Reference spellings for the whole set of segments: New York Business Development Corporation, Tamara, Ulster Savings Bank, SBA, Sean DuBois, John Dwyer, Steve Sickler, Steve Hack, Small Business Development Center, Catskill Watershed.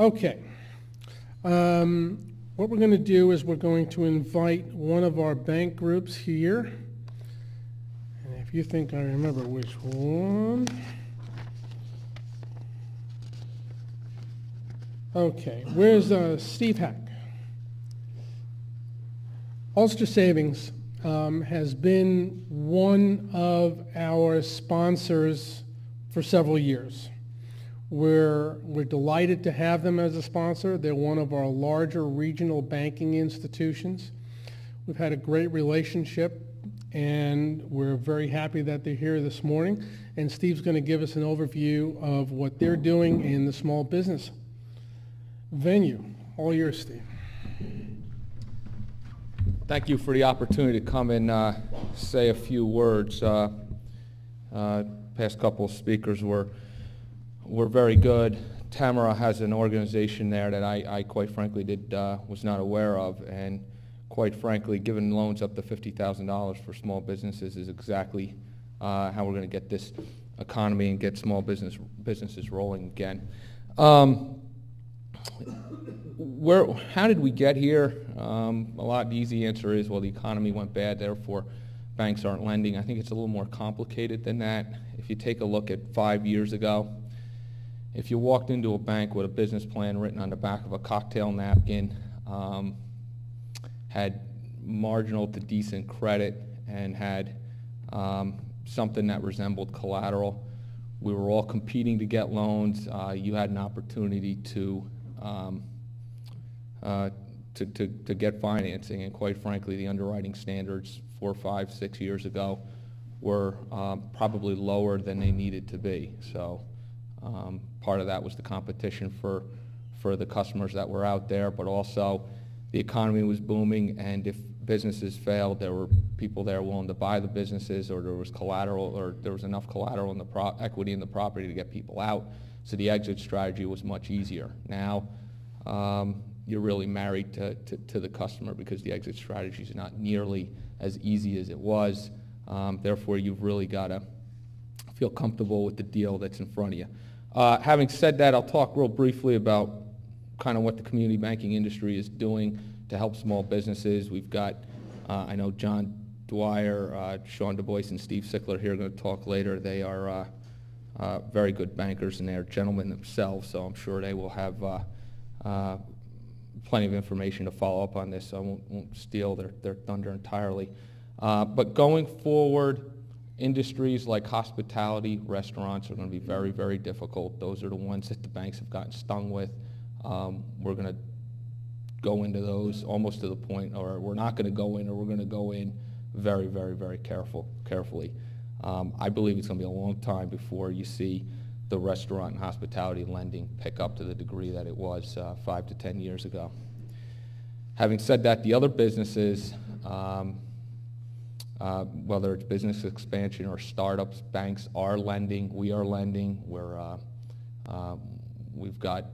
Okay. What we're going to do is we're going to invite one of our bank groups here. And if you think I remember which one. Okay, where's Steve Hack? Ulster Savings has been one of our sponsors for several years. We're delighted to have them as a sponsor. They're one of our larger regional banking institutions. We've had a great relationship, and we're very happy that they're here this morning. And Steve's going to give us an overview of what they're doing in the small business venue. All yours, Steve. Thank you for the opportunity to come and say a few words. Past couple of speakers were very good. Tamara has an organization there that I quite frankly was not aware of, and quite frankly, giving loans up to $50,000 for small businesses is exactly how we're going to get this economy and get small businesses rolling again. How did we get here? A lot, the easy answer is, well, the economy went bad, therefore banks aren't lending. I think it's a little more complicated than that. If you take a look at 5 years ago, if you walked into a bank with a business plan written on the back of a cocktail napkin, had marginal to decent credit, and had something that resembled collateral, we were all competing to get loans. You had an opportunity to get financing, and quite frankly, the underwriting standards 4, 5, 6 years ago were probably lower than they needed to be. So part of that was the competition for the customers that were out there, but also the economy was booming, and if businesses failed, there were people there willing to buy the businesses, or there was collateral, or there was enough collateral in the equity in the property to get people out, so the exit strategy was much easier. Now you're really married to the customer, because the exit strategy is not nearly as easy as it was. Therefore, you've really got to feel comfortable with the deal that's in front of you. Having said that, I'll talk real briefly about kind of what the community banking industry is doing to help small businesses. We've got, I know John Dwyer, Sean DuBois, and Steve Sickler here are going to talk later. They are very good bankers, and they are gentlemen themselves, so I'm sure they will have plenty of information to follow up on this, so I won't steal their thunder entirely. But going forward, industries like hospitality, restaurants are going to be very, very difficult. Those are the ones that the banks have gotten stung with. We're going to go into those almost to the point, or we're not going to go in, or we're going to go in very, very, very carefully. I believe it's going to be a long time before you see the restaurant and hospitality lending pick up to the degree that it was 5 to 10 years ago. Having said that, the other businesses, whether it's business expansion or startups, banks are lending, we are lending. We've got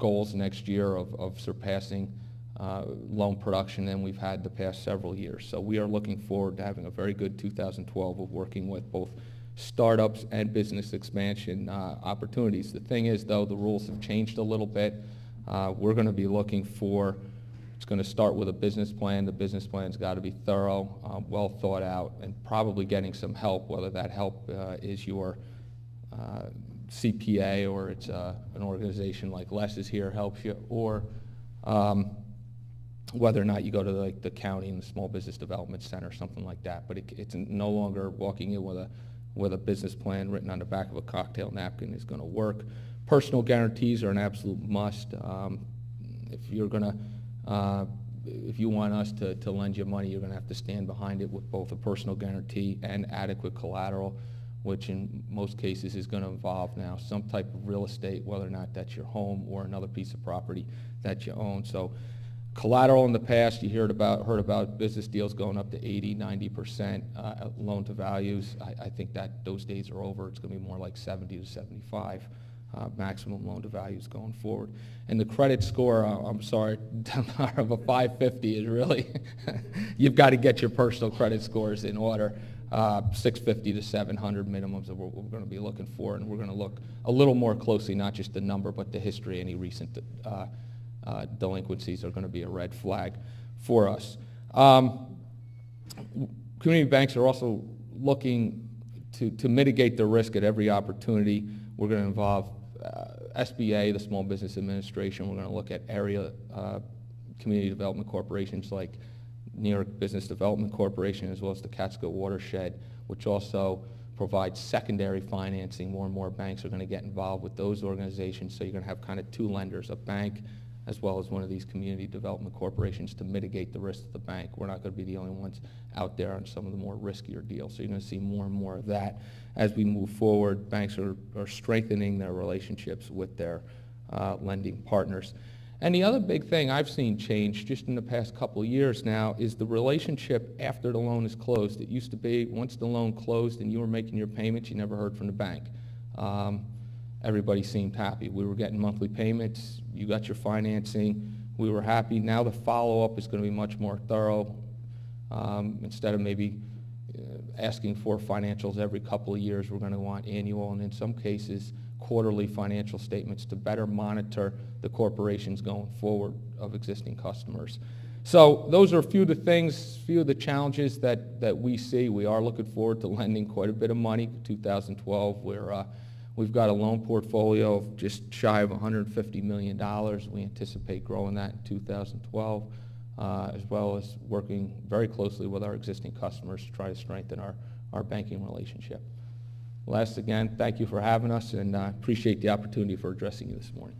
goals next year of surpassing loan production than we've had the past several years. So we are looking forward to having a very good 2012 of working with both startups and business expansion opportunities. The thing is, though, the rules have changed a little bit. We're going to be looking for, it's going to start with a business plan. The business plan's got to be thorough, well thought out, and probably getting some help, whether that help is your CPA, or it's an organization like Les is here helps you, or whether or not you go to the county and the Small Business Development Center, something like that. But it's no longer walking in with a business plan written on the back of a cocktail napkin is going to work. Personal guarantees are an absolute must. If you want us to lend you money, you're going to have to stand behind it with both a personal guarantee and adequate collateral, which in most cases is going to involve now some type of real estate, whether or not that's your home or another piece of property that you own. So collateral in the past, you heard about business deals going up to 80, 90% loan to values. I think that those days are over. It's going to be more like 70 to 75 maximum loan to values going forward. And the credit score, I'm sorry, of a 550 is really, you've got to get your personal credit scores in order 650 to 700 minimums of what we're going to be looking for, and we're going to look a little more closely, not just the number, but the history. Any recent delinquencies are going to be a red flag for us. Community banks are also looking to mitigate the risk at every opportunity. We're going to involve SBA, the Small Business Administration. We're going to look at area community development corporations like New York Business Development Corporation, as well as the Catskill Watershed, which also provides secondary financing. More and more banks are going to get involved with those organizations, so you're going to have kind of two lenders, a bank as well as one of these community development corporations, to mitigate the risk of the bank. We're not going to be the only ones out there on some of the more riskier deals, so you're going to see more and more of that. As we move forward, banks are strengthening their relationships with their lending partners. And the other big thing I've seen change just in the past couple of years now is the relationship after the loan is closed. It used to be once the loan closed and you were making your payments, you never heard from the bank. Everybody seemed happy. We were getting monthly payments, you got your financing, we were happy. Now the follow-up is going to be much more thorough. Instead of maybe asking for financials every couple of years, we're going to want annual, and in some cases quarterly financial statements, to better monitor the corporations going forward of existing customers. So those are a few of the things, few of the challenges that we see. We are looking forward to lending quite a bit of money. 2012, we've got a loan portfolio of just shy of $150 million. We anticipate growing that in 2012, as well as working very closely with our existing customers to try to strengthen our banking relationship. Les, again, thank you for having us, and I appreciate the opportunity for addressing you this morning.